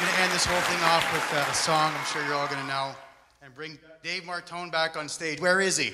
We're going to end this whole thing off with a song I'm sure you're all going to know, and bring Dave Martone back on stage. Where is he?